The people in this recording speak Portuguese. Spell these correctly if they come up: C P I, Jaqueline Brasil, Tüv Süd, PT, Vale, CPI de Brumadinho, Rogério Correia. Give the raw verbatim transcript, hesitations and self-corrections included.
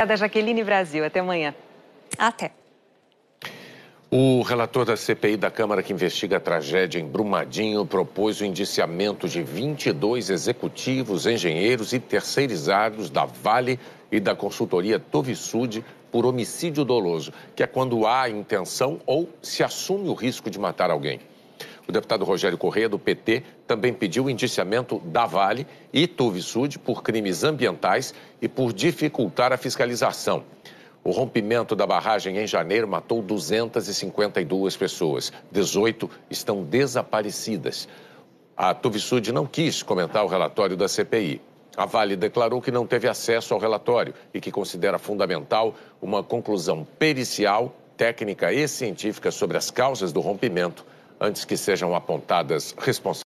Obrigada, Jaqueline Brasil. Até amanhã. Até. O relator da C P I da Câmara que investiga a tragédia em Brumadinho propôs o indiciamento de vinte e dois executivos, engenheiros e terceirizados da Vale e da consultoria Tüv Süd por homicídio doloso, que é quando há intenção ou se assume o risco de matar alguém. O deputado Rogério Correia, do P T, também pediu o indiciamento da Vale e Tüv Süd por crimes ambientais e por dificultar a fiscalização. O rompimento da barragem em janeiro matou duzentas e cinquenta e duas pessoas. dezoito estão desaparecidas. A Tüv Süd não quis comentar o relatório da C P I. A Vale declarou que não teve acesso ao relatório e que considera fundamental uma conclusão pericial, técnica e científica sobre as causas do rompimento antes que sejam apontadas responsabilidades.